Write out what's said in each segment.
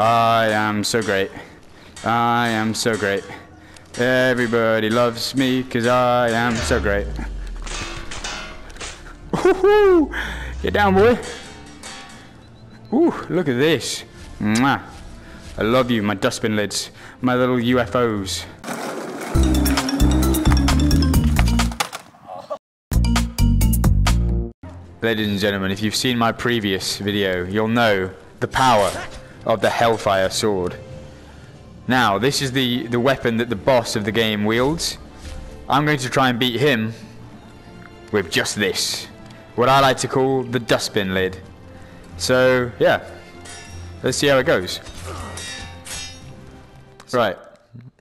I am so great. I am so great. Everybody loves me because I am so great. Woohoo! Get down, boy. Ooh, look at this. Mwah. I love you, my dustbin lids, my little UFOs. Ladies and gentlemen, if you've seen my previous video, you'll know the power of the Hellfire Sword. Now, this is the weapon that the boss of the game wields. I'm going to try and beat him with just this, what I like to call the dustbin lid. So, yeah, let's see how it goes. Right,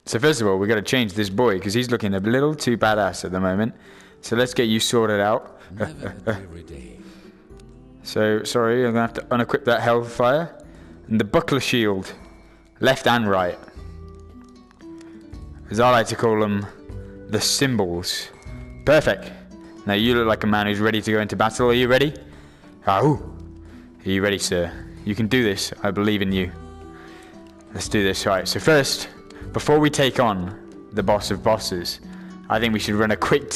so first of all, we've got to change this boy, because he's looking a little too badass at the moment. So let's get you sorted out. So, sorry, I'm going to have to unequip that Hellfire. And the Buckler Shield, left and right. As I like to call them, the symbols. Perfect. Now you look like a man who's ready to go into battle. Are you ready? Oh. Are you ready, sir? You can do this. I believe in you. Let's do this. Right, so first, before we take on the boss of bosses, I think we should run a quick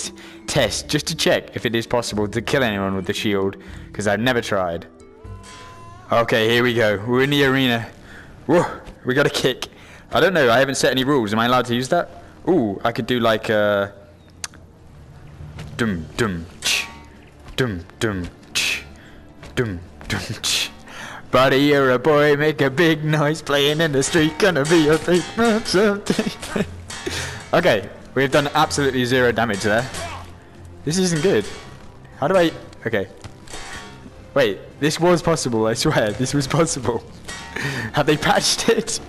test just to check if it is possible to kill anyone with the shield, because I've never tried. Okay, here we go. We're in the arena. Whoa, we got a kick. I don't know. I haven't set any rules. Am I allowed to use that? Ooh, I could do like a dum dum ch, dum dum ch, dum dum ch. Buddy, you're a boy. Make a big noise. Playing in the street. Gonna be a big man someday. Okay. We've done absolutely zero damage there. This isn't good. How do I... Okay. Wait, this was possible, I swear. This was possible. Have they patched it?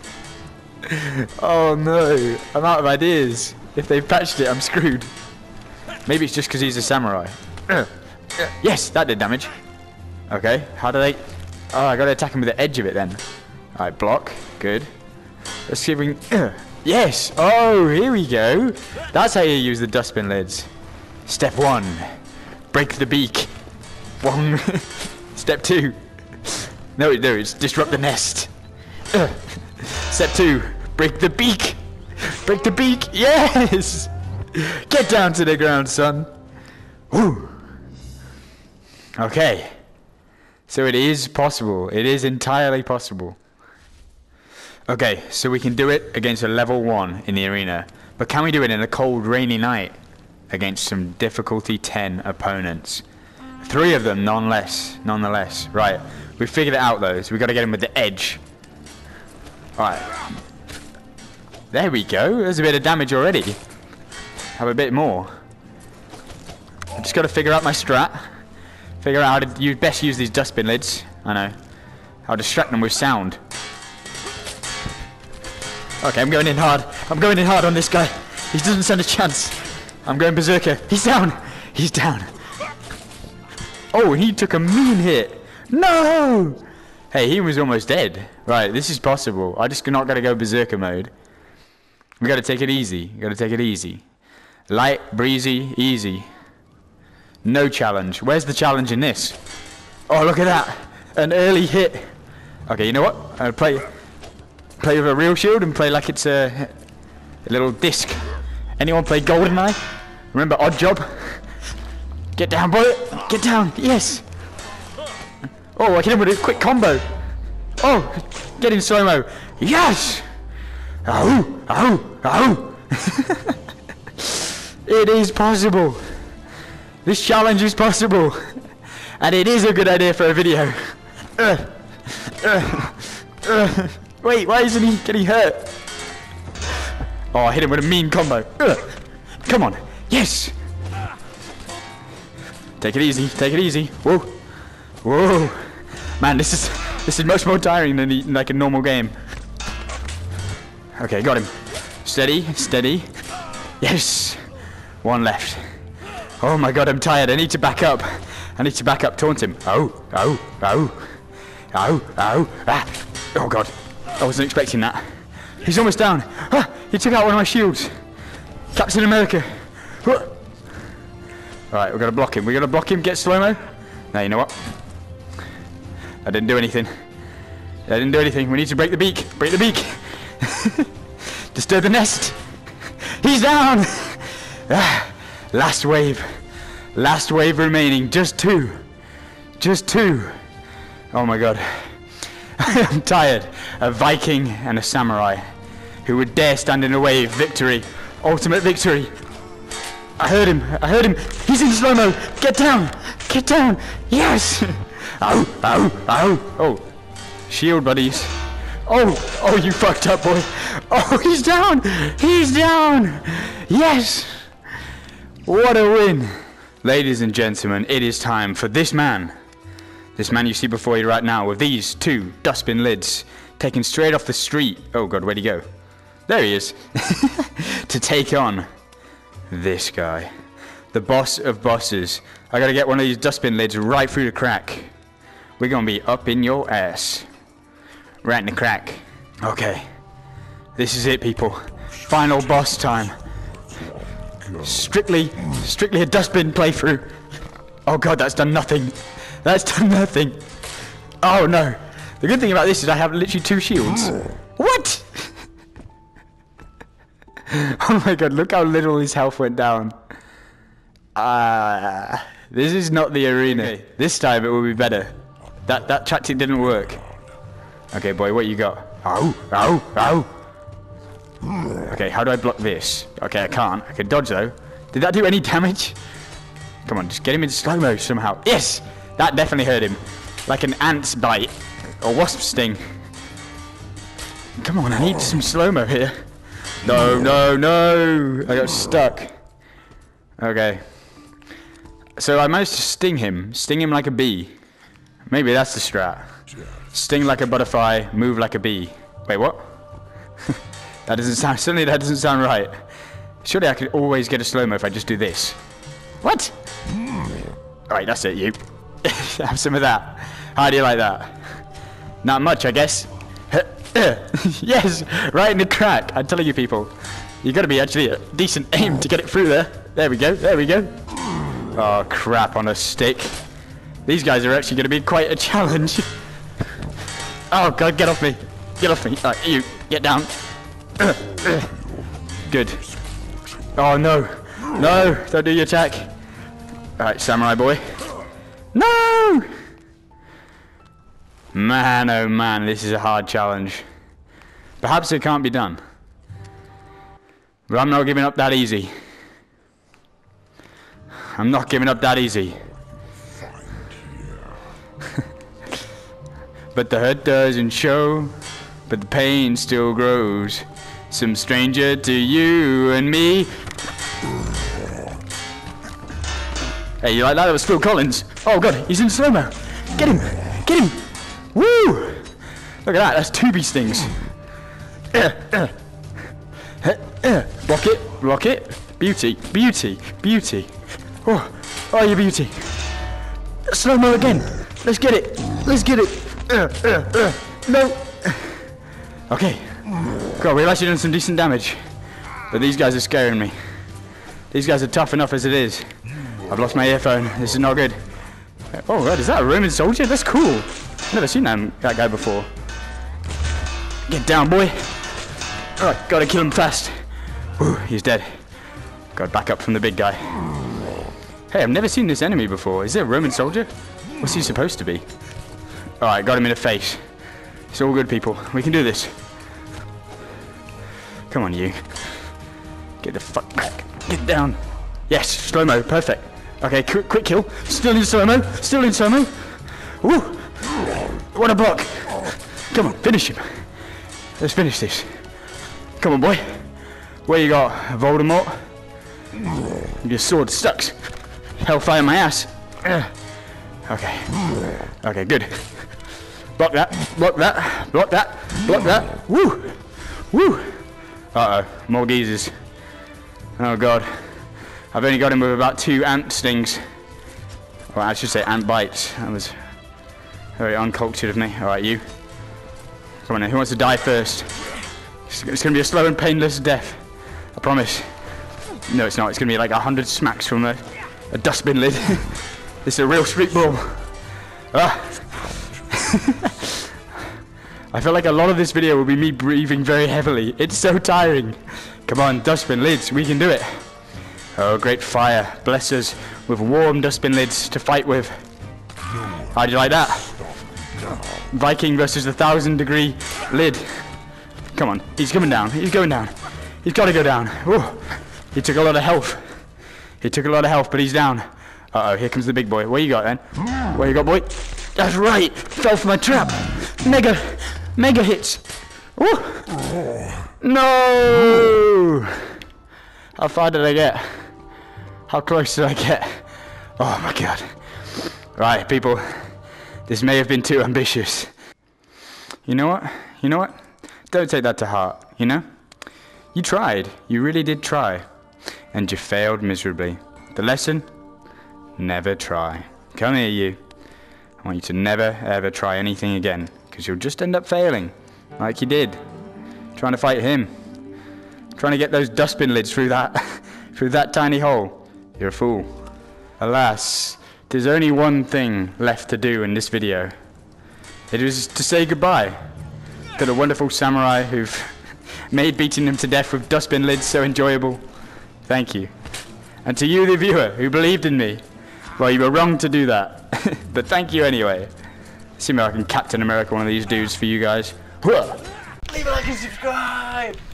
Oh no. I'm out of ideas. If they've patched it, I'm screwed. Maybe it's just because he's a samurai. Yes, that did damage. Okay, how do they... Oh, I got to attack him with the edge of it then. Alright, block. Good. Let's see if we can... Yes! Oh, here we go! That's how you use the dustbin lids. Step 1. Break the beak. One. Step 2. No, it's disrupt the nest. Step 2. Break the beak! Break the beak! Yes! Get down to the ground, son! Woo! Okay. So it is possible. It is entirely possible. Okay, so we can do it against a level 1 in the arena, but can we do it in a cold, rainy night against some difficulty 10 opponents? 3 of them, nonetheless. Right, we figured it out though, so we got to get him with the edge. Alright. There we go, there's a bit of damage already. Have a bit more. I've just got to figure out my strat. Figure out how to best use these dustbin lids. I know. I'll distract them with sound. Okay, I'm going in hard. I'm going in hard on this guy. He doesn't stand a chance. I'm going berserker. He's down. He's down. Oh, he took a mean hit. No! Hey, he was almost dead. Right, this is possible. I just not got to go berserker mode. We got to take it easy. Got to take it easy. Light, breezy, easy. No challenge. Where's the challenge in this? Oh, look at that. An early hit. Okay, you know what? I'll play... Play with a real shield and play like it's a little disc. Anyone play GoldenEye? Remember Odd Job? Get down, boy! Get down! Yes! Oh, I can hit him with a quick combo! Oh! Get in slow-mo! Yes! Ow! Ow! Ow! It is possible! This challenge is possible! And it is a good idea for a video! Wait, why isn't he getting hurt? Oh, I hit him with a mean combo. Ugh. Come on. Yes. Take it easy. Take it easy. Whoa. Whoa. Man, this is much more tiring than like a normal game. Okay, got him. Steady. Steady. Yes. One left. Oh my god, I'm tired. I need to back up. I need to back up. Taunt him. Oh. Oh. Oh. Oh. Oh. Ah. Oh god. I wasn't expecting that. He's almost down. Ah, he took out one of my shields. Captain America. Ah. Alright, we're going to block him. We're going to block him. Get slow-mo. Now, you know what? I didn't do anything. That didn't do anything. We need to break the beak. Break the beak. Disturb the nest. He's down. Last wave. Last wave remaining. Just two. Just two. Oh my god. I'm tired. A Viking and a samurai. Who would dare stand in a wave. Victory. Ultimate victory. I heard him. I heard him. He's in slow-mo. Get down. Get down. Yes. Ow. Ow. Ow. Oh. Shield buddies. Oh, oh, you fucked up, boy. Oh, he's down. He's down. Yes. What a win. Ladies and gentlemen, it is time for this man. This man you see before you right now with these two dustbin lids taken straight off the street. Oh, God, where'd he go? There he is. To take on this guy. The boss of bosses. I gotta get one of these dustbin lids right through the crack. We're gonna be up in your ass. Right in the crack. Okay. This is it, people. Final boss time. Strictly a dustbin playthrough. Oh god, that's done nothing. That's done nothing. Oh no. The good thing about this is I have literally two shields. What? Oh my god, look how little his health went down. This is not the arena. Okay. This time it will be better. That tactic didn't work. Okay, boy, what you got? Ow, ow, ow. Okay, how do I block this? Okay, I can't. I can dodge, though. Did that do any damage? Come on, just get him in slow-mo somehow. Yes! That definitely hurt him. Like an ant's bite. Or wasp sting. Come on, I need some slow-mo here. No, no, no! I got stuck. Okay. So I managed to sting him. Sting him like a bee. Maybe that's the strat. Sting like a butterfly, move like a bee. Wait, what? That doesn't sound right. Surely I could always get a slow-mo if I just do this. What? Alright, that's it, you. Have some of that. How do you like that? Not much, I guess. Yes, right in the crack. I'm telling you people. You gotta be actually a decent aim to get it through there. There we go, there we go. Oh, crap on a stick. These guys are actually gonna be quite a challenge. Oh god, get off me. Get off me. Right, you, get down. Good. Oh no. No, don't do your attack. Alright, samurai boy. No! Man, oh man, this is a hard challenge. Perhaps it can't be done. But I'm not giving up that easy. I'm not giving up that easy. But the hurt doesn't show, but the pain still grows. Some stranger to you and me. Hey, you like that? That was Phil Collins. Oh god, he's in slow-mo. Get him! Get him! Woo! Look at that, that's two bee stings. Block it, block it. Beauty, beauty, beauty. Oh, oh you beauty. Slow-mo again. Let's get it, let's get it. No. Okay. God, we've actually done some decent damage. But these guys are scaring me. These guys are tough enough as it is. I've lost my earphone. This is not good. Oh, God, is that a Roman soldier? That's cool. I've never seen that guy before. Get down, boy. All right, gotta kill him fast. Whew, he's dead. Got back up from the big guy. Hey, I've never seen this enemy before. Is there a Roman soldier? What's he supposed to be? Alright, got him in the face. It's all good, people. We can do this. Come on, you. Get the fuck back. Get down. Yes, slow-mo. Perfect. Okay, quick kill. Still in slow-mo. Still in slow-mo. Woo! What a block. Come on, finish him. Let's finish this. Come on, boy. Where you got? Voldemort? Your sword sucks. Hellfire my ass. Okay. Okay, good. Block that, block that, block that, block that. Woo! Woo! Uh-oh, more geezers. Oh god. I've only got him with about two ant stings. Well, I should say ant bites. That was very uncultured of me. Alright, you. Come on then, who wants to die first? It's gonna be a slow and painless death. I promise. No, it's not. It's gonna be like 100 smacks from a dustbin lid. This is a real street ball. Ah! I feel like a lot of this video will be me breathing very heavily. It's so tiring. Come on, dustbin lids, we can do it. Oh, great fire, bless us with warm dustbin lids to fight with. How do you like that? Viking versus the 1000-degree lid. Come on, he's coming down, he's going down. He's got to go down. Ooh, he took a lot of health. He took a lot of health, but he's down. Uh-oh, here comes the big boy. What you got, then? What you got, boy? That's right, fell for my trap. Mega hits. Ooh. No! How far did I get? How close did I get? Oh my god. Right, people. This may have been too ambitious. You know what? You know what? Don't take that to heart, you know? You tried. You really did try. And you failed miserably. The lesson? Never try. Come here, you. I want you to never, ever try anything again. Because you'll just end up failing. Like you did. Trying to fight him. Trying to get those dustbin lids through that through that tiny hole. You're a fool. Alas, there's only one thing left to do in this video. It is to say goodbye to the wonderful samurai who've made beating them to death with dustbin lids so enjoyable. Thank you. And to you, the viewer, who believed in me. Well, you were wrong to do that. But thank you anyway. See if I can Captain America one of these dudes for you guys. Leave a like and subscribe!